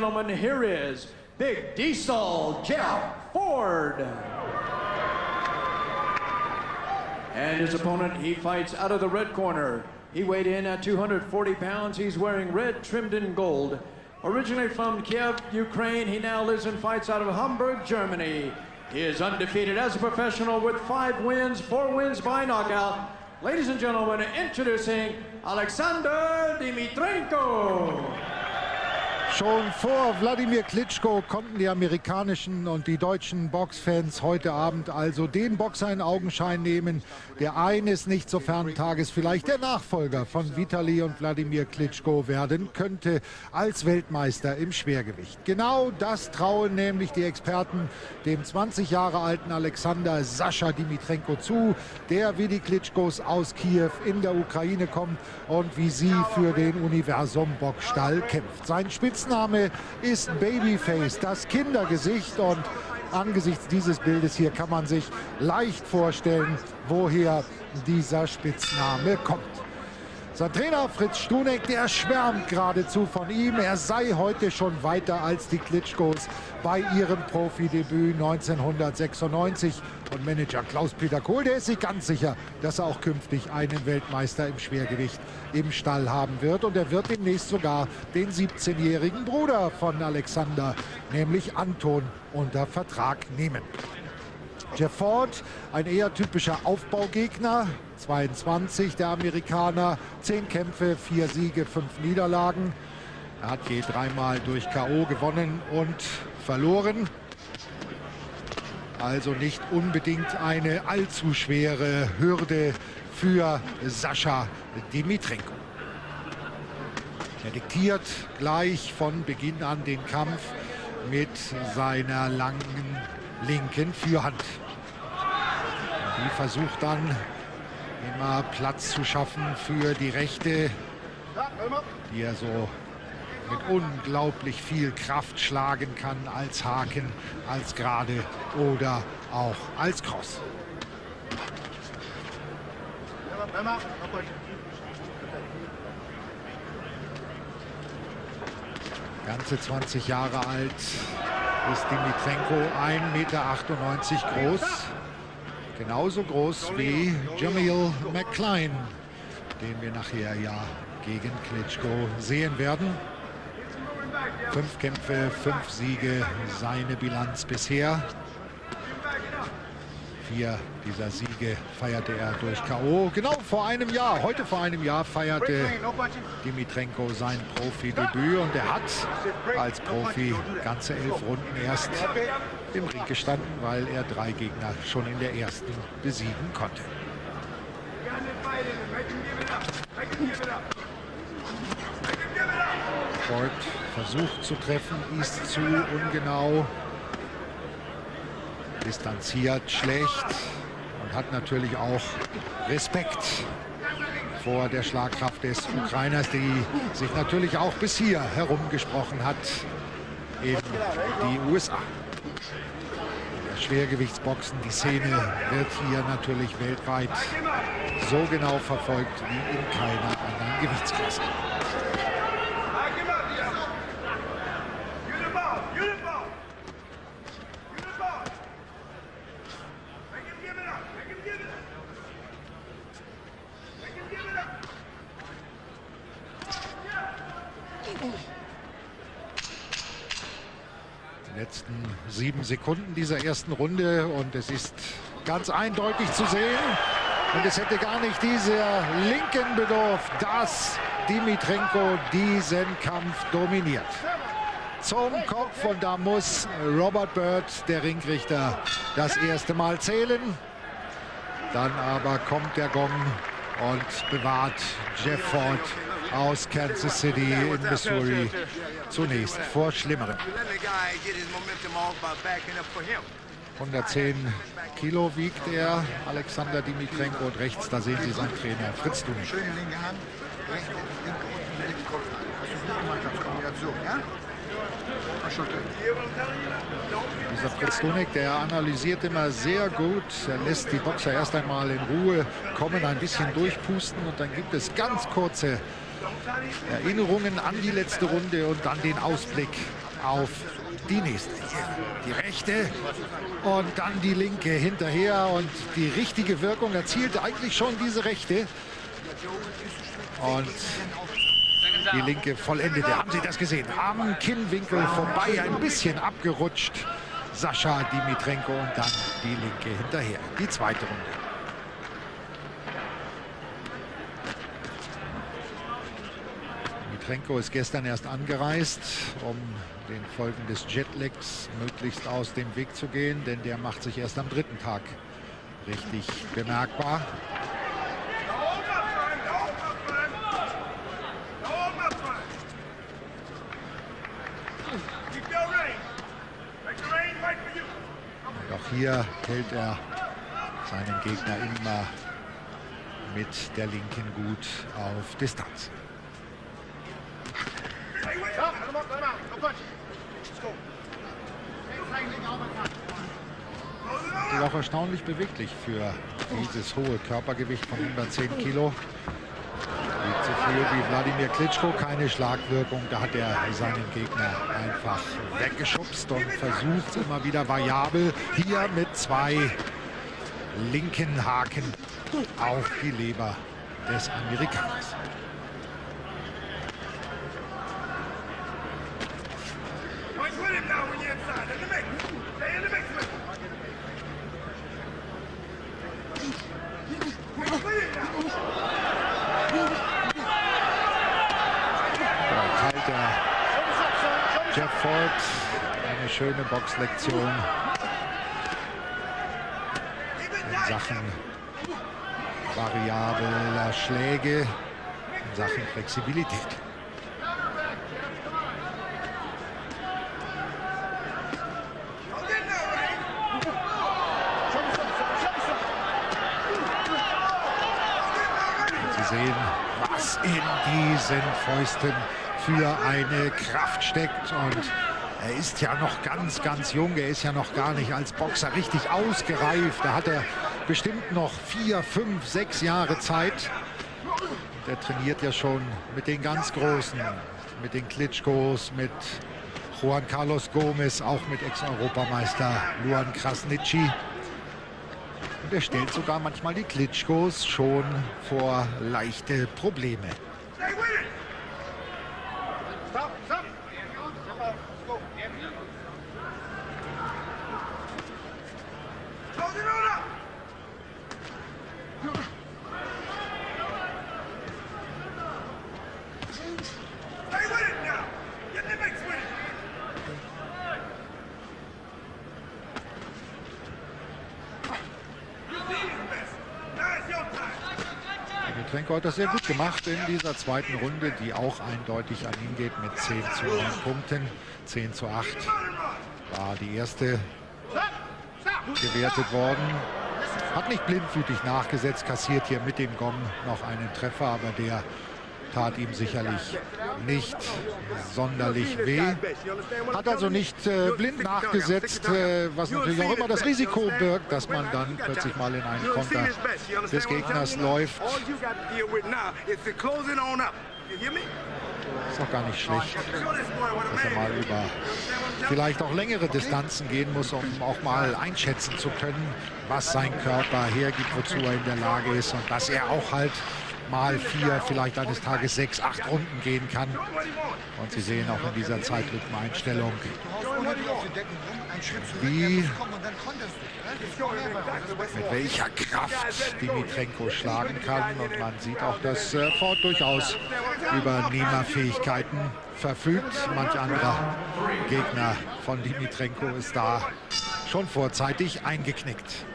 gentlemen, here is Big Diesel Jeff Ford. And his opponent, he fights out of the red corner. He weighed in at 240 pounds. He's wearing red, trimmed in gold. Originally from Kiev, Ukraine, he now lives and fights out of Hamburg, Germany. He is undefeated as a professional with 4 wins by knockout. Ladies and gentlemen, introducing Alexander Dimitrenko. Schon vor Wladimir Klitschko konnten die amerikanischen und die deutschen Boxfans heute Abend also den Boxer in Augenschein nehmen, der eines nicht so fernen Tages vielleicht der Nachfolger von Vitali und Wladimir Klitschko werden könnte als Weltmeister im Schwergewicht. Genau das trauen nämlich die Experten dem 20 Jahre alten Alexander Sascha Dimitrenko zu, der wie die Klitschkos aus Kiew in der Ukraine kommt und wie sie für den Universum-Boxstall kämpft. Sein Spitzname ist Babyface, das Kindergesicht, und angesichts dieses Bildes hier kann man sich leicht vorstellen, woher dieser Spitzname kommt. Sein Trainer Fritz Sdunek, der schwärmt geradezu von ihm. Er sei heute schon weiter als die Klitschkos bei ihrem Profidebüt 1996. Und Manager Klaus-Peter Kohl, der ist sich ganz sicher, dass er auch künftig einen Weltmeister im Schwergewicht im Stall haben wird. Und er wird demnächst sogar den 17-jährigen Bruder von Alexander, nämlich Anton, unter Vertrag nehmen. Jeff Ford, ein eher typischer Aufbaugegner, 22, der Amerikaner, 10 Kämpfe, 4 Siege, 5 Niederlagen. Er hat je 3-mal durch K.O. gewonnen und verloren. Also nicht unbedingt eine allzu schwere Hürde für Sascha Dimitrenko. Er diktiert gleich von Beginn an den Kampf mit seiner langen linken Fürhand. Die versucht dann immer Platz zu schaffen für die rechte, die er so mit unglaublich viel Kraft schlagen kann, als Haken, als Gerade oder auch als Cross. Ganze 20 Jahre alt ist Dimitrenko, 1,98 Meter groß. Genauso groß wie Jameel McCline, den wir nachher ja gegen Klitschko sehen werden. 5 Kämpfe, 5 Siege, seine Bilanz bisher. 4 dieser Siege feierte er durch K.O. Genau vor einem Jahr, heute vor einem Jahr feierte Dimitrenko sein Profidebüt, und er hat als Profi ganze 11 Runden erst im Ring gestanden, weil er 3 Gegner schon in der ersten besiegen konnte. Ford versucht zu treffen, ist zu ungenau. Distanziert schlecht und hat natürlich auch Respekt vor der Schlagkraft des Ukrainers, die sich natürlich auch bis hier herumgesprochen hat in die USA. In der Schwergewichtsboxen, die Szene wird hier natürlich weltweit so genau verfolgt wie in keiner anderen Gewichtsklasse. Die letzten 7 Sekunden dieser ersten Runde, und es ist ganz eindeutig zu sehen, und es hätte gar nicht dieser linken Bedurf, dass Dimitrenko diesen Kampf dominiert. Zum Kopf, und da muss Robert Bird, der Ringrichter, das erste Mal zählen. Dann aber kommt der Gong und bewahrt Jeff Ford aus Kansas City in Missouri zunächst vor Schlimmerem. 110 Kilo wiegt er, Alexander Dimitrenko, und rechts, da sehen Sie seinen Trainer Fritz Sdunek. Dieser Fritz Sdunek, der analysiert immer sehr gut. Er lässt die Boxer erst einmal in Ruhe kommen, ein bisschen durchpusten, und dann gibt es ganz kurze Erinnerungen an die letzte Runde und dann den Ausblick auf die nächste. Die rechte und dann die linke hinterher. Und die richtige Wirkung erzielte eigentlich schon diese rechte. Und die linke vollendete. Haben Sie das gesehen? Am Kinnwinkel vorbei, ein bisschen abgerutscht. Sascha Dimitrenko und dann die linke hinterher. Die zweite Runde. Dimitrenko ist gestern erst angereist, um den Folgen des Jetlags möglichst aus dem Weg zu gehen, denn der macht sich erst am dritten Tag richtig bemerkbar. Und auch hier hält er seinen Gegner immer mit der linken gut auf Distanz. Die auch erstaunlich beweglich für dieses hohe Körpergewicht von 110 Kilo. Nicht so viel wie Wladimir Klitschko, keine Schlagwirkung. Da hat er seinen Gegner einfach weggeschubst und versucht immer wieder variabel hier mit zwei linken Haken auf die Leber des Amerikaners. Jeff Ford, eine schöne Boxlektion in Sachen variabler Schläge, in Sachen Flexibilität. Und Sie sehen, was in diesen Fäusten für eine Kraft steckt, und er ist ja noch ganz jung, er ist ja noch gar nicht als Boxer richtig ausgereift, da hat er bestimmt noch 4, 5, 6 Jahre Zeit. Und er trainiert ja schon mit den ganz Großen, mit den Klitschkos, mit Juan Carlos Gomez, auch mit Ex-Europameister Luan Krasniqi. Und er stellt sogar manchmal die Klitschkos schon vor leichte Probleme. Dimitrenko hat das sehr gut gemacht in dieser zweiten Runde, die auch eindeutig an ihn geht mit 10:9 Punkten. 10:8 war die erste gewertet worden. Hat nicht blindwütig nachgesetzt, kassiert hier mit dem Gom noch einen Treffer, aber der tat ihm sicherlich nicht sonderlich weh. Hat also nicht blind nachgesetzt, was natürlich auch immer das Risiko birgt, dass man dann plötzlich mal in einen Konter des Gegners läuft. Ist auch gar nicht schlecht, dass er mal über vielleicht auch längere Distanzen gehen muss, um auch mal einschätzen zu können, was sein Körper hergibt, wozu er in der Lage ist, und dass er auch halt mal 4, vielleicht eines Tages 6, 8 Runden gehen kann. Und Sie sehen auch in dieser Zeitrückeneinstellung, wie mit welcher Kraft Dimitrenko schlagen kann. Und man sieht auch, dass Ford durchaus über Nehmerfähigkeiten verfügt. Manch anderer Gegner von Dimitrenko ist da schon vorzeitig eingeknickt.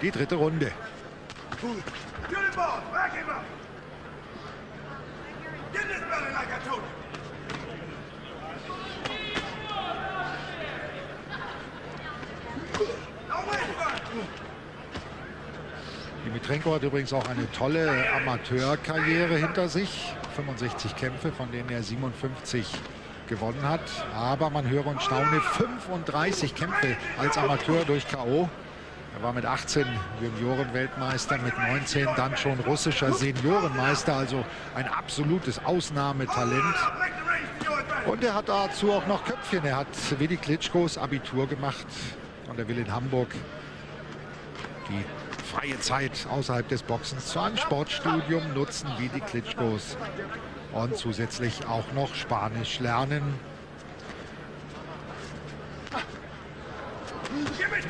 Die dritte Runde. Dimitrenko hat übrigens auch eine tolle Amateurkarriere hinter sich. 65 Kämpfe, von denen er 57 gewonnen hat. Aber man höre und staune, 35 Kämpfe als Amateur durch K.O. Er war mit 18 Juniorenweltmeister, mit 19 dann schon russischer Seniorenmeister, also ein absolutes Ausnahmetalent. Und er hat dazu auch noch Köpfchen. Er hat wie die Klitschkos Abitur gemacht und er will in Hamburg die freie Zeit außerhalb des Boxens zu einem Sportstudium nutzen wie die Klitschkos und zusätzlich auch noch Spanisch lernen.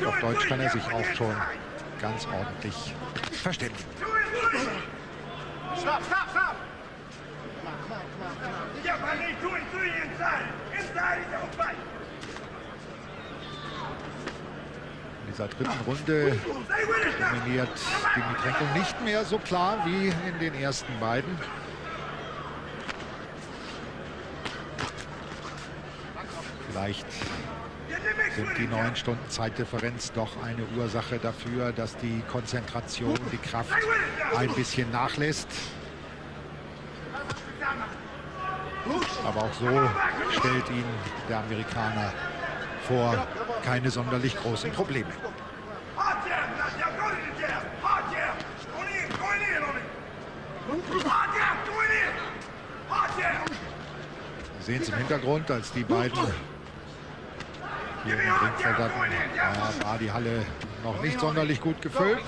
Auf Deutsch kann er sich auch schon ganz ordentlich verständigen. In dieser dritten Runde dominiert Dimitrenko nicht mehr so klar wie in den ersten beiden. Vielleicht sind die 9 Stunden Zeitdifferenz doch eine Ursache dafür, dass die Konzentration, die Kraft ein bisschen nachlässt. Aber auch so stellt ihn der Amerikaner vor keine sonderlich großen Probleme. Sie sehen es im Hintergrund, als die beiden hier in den Ring verdatten, war die Halle noch nicht sonderlich gut gefüllt.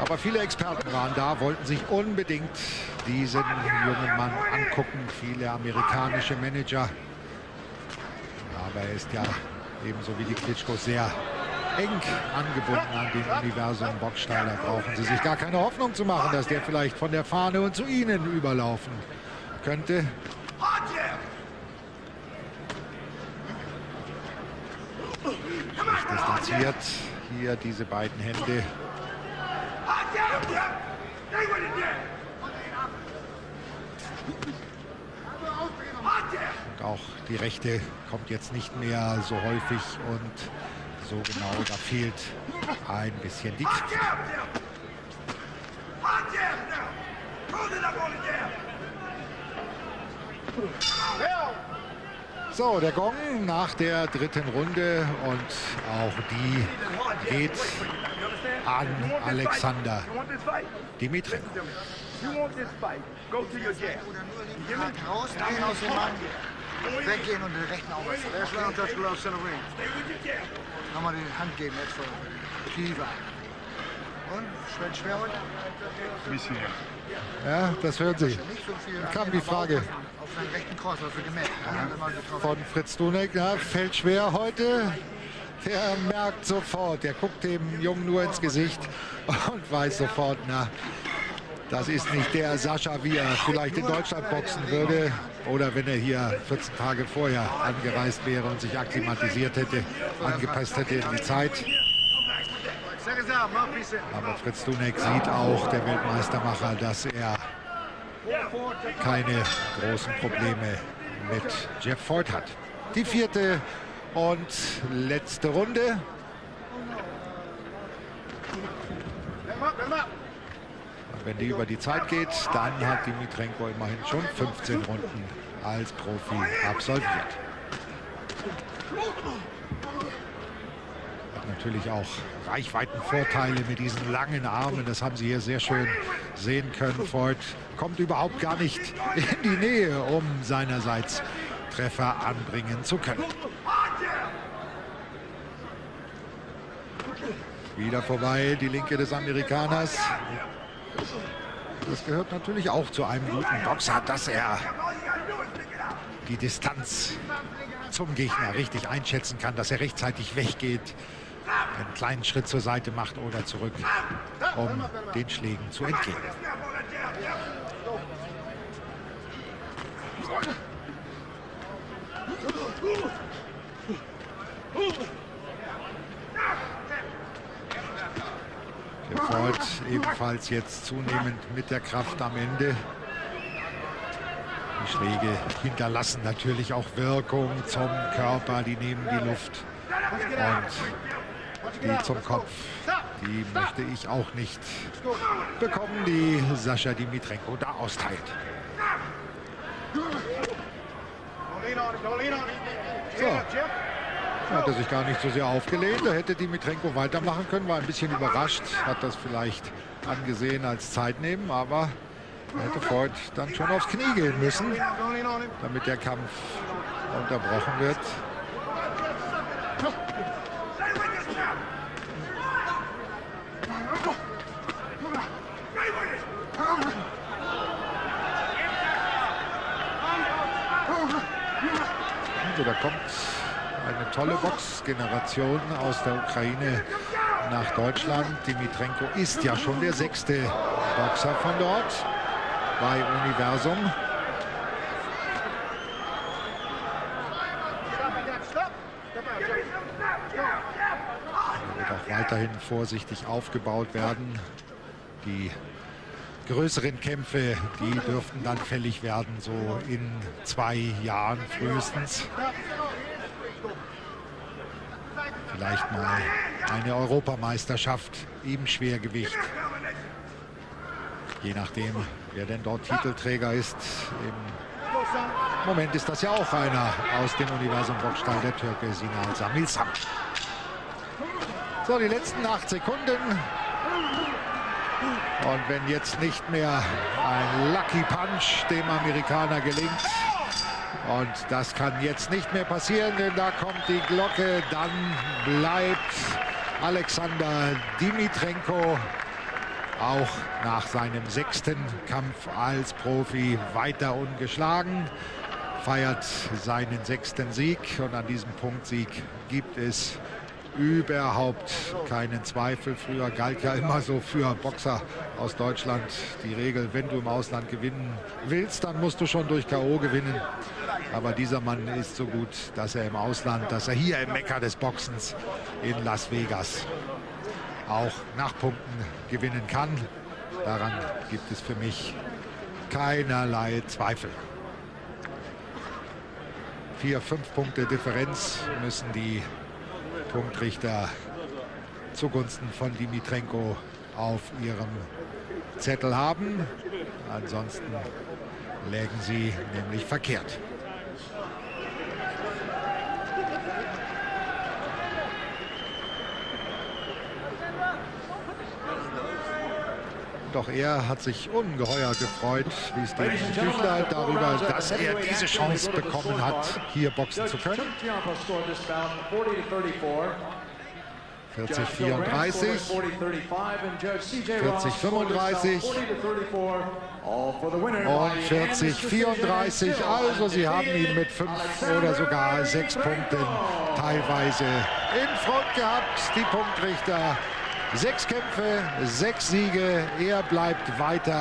Aber viele Experten waren da, wollten sich unbedingt diesen jungen Mann angucken. Viele amerikanische Manager. Aber er ist ja ebenso wie die Klitschkos sehr eng angebunden an den Universum Boxstall. Da brauchen sie sich gar keine Hoffnung zu machen, dass der vielleicht von der Fahne und zu ihnen überlaufen könnte. Nicht distanziert hier diese beiden Hände. Und auch die rechte kommt jetzt nicht mehr so häufig und so genau, da fehlt ein bisschen die Kraft. So, der Gong nach der dritten Runde und auch die geht an Alexander Dimitrenko. Weggehen und den rechten Augen. Nochmal die Hand geben, jetzt von Kiewer. Und schwer, schwer heute? Ein bisschen. Ja, das hören Sie. Da kam die Frage von Fritz Sdunek, ja, fällt schwer heute. Der merkt sofort, der guckt dem Jungen nur ins Gesicht und weiß sofort, na, das ist nicht der Sascha, wie er vielleicht in Deutschland boxen würde. Oder wenn er hier 14 Tage vorher angereist wäre und sich akklimatisiert hätte, angepasst hätte in die Zeit. Aber Fritz Sdunek sieht auch, der Weltmeistermacher, dass er keine großen Probleme mit Jeff Ford hat. Die vierte und letzte Runde. Und wenn die über die Zeit geht, dann hat Dimitrenko immerhin schon 15 Runden als Profi absolviert. Natürlich auch Reichweitenvorteile mit diesen langen Armen. Das haben Sie hier sehr schön sehen können. Ford kommt überhaupt gar nicht in die Nähe, um seinerseits Treffer anbringen zu können. Wieder vorbei, die linke des Amerikaners. Das gehört natürlich auch zu einem guten Boxer, dass er die Distanz zum Gegner richtig einschätzen kann, dass er rechtzeitig weggeht, einen kleinen Schritt zur Seite macht oder zurück, um den Schlägen zu entgehen. Der Ford ebenfalls jetzt zunehmend mit der Kraft am Ende. Die Schläge hinterlassen natürlich auch Wirkung zum Körper, die nehmen die Luft. Und die zum Kopf, die möchte ich auch nicht bekommen, die Sascha Dimitrenko da austeilt. So, Da hat er sich gar nicht so sehr aufgelehnt. Da hätte Dimitrenko weitermachen können. War ein bisschen überrascht. Hat das vielleicht angesehen als Zeitnehmen. Aber er hätte Freud dann schon aufs Knie gehen müssen, damit der Kampf unterbrochen wird. Also da kommt eine tolle Boxgeneration aus der Ukraine nach Deutschland. Dimitrenko ist ja schon der 6. Boxer von dort bei Universum. Er wird auch weiterhin vorsichtig aufgebaut werden. Die größeren Kämpfe, die dürften dann fällig werden, so in 2 Jahren frühestens. Vielleicht mal eine Europameisterschaft im Schwergewicht. Je nachdem, wer denn dort Titelträger ist. Im Moment ist das ja auch einer aus dem Universum Boxstall, der Türke Sinan Samil Sam. So, die letzten 8 Sekunden. Und wenn jetzt nicht mehr ein Lucky Punch dem Amerikaner gelingt, und das kann jetzt nicht mehr passieren, denn da kommt die Glocke, dann bleibt Alexander Dimitrenko auch nach seinem 6. Kampf als Profi weiter ungeschlagen, feiert seinen 6. Sieg, und an diesem Punktsieg gibt es überhaupt keinen Zweifel. Früher galt ja immer so für Boxer aus Deutschland die Regel, wenn du im Ausland gewinnen willst, dann musst du schon durch K.O. gewinnen. Aber dieser Mann ist so gut, dass er im Ausland, dass er hier im Mekka des Boxens in Las Vegas auch nach Punkten gewinnen kann. Daran gibt es für mich keinerlei Zweifel. 4, 5 Punkte Differenz müssen die Punktrichter zugunsten von Dimitrenko auf ihrem Zettel haben. Ansonsten lägen sie nämlich verkehrt. Doch er hat sich ungeheuer gefreut, wie es dem Tüchler, darüber, dass er diese Chance bekommen hat, hier boxen zu können. 40-34, 40-35 und 40-34. Also sie haben ihn mit 5 oder sogar 6 Punkten teilweise in Front gehabt, die Punktrichter. 6 Kämpfe, 6 Siege, er bleibt weiter.